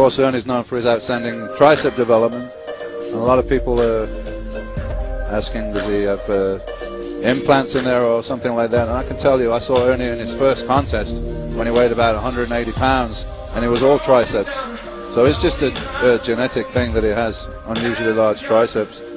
course, Ernie's known for his outstanding tricep development. And a lot of people are asking, does he have implants in there or something like that? And I can tell you, I saw Ernie in his first contest when he weighed about 180 pounds, and it was all triceps. So it's just a genetic thing that he has unusually large triceps.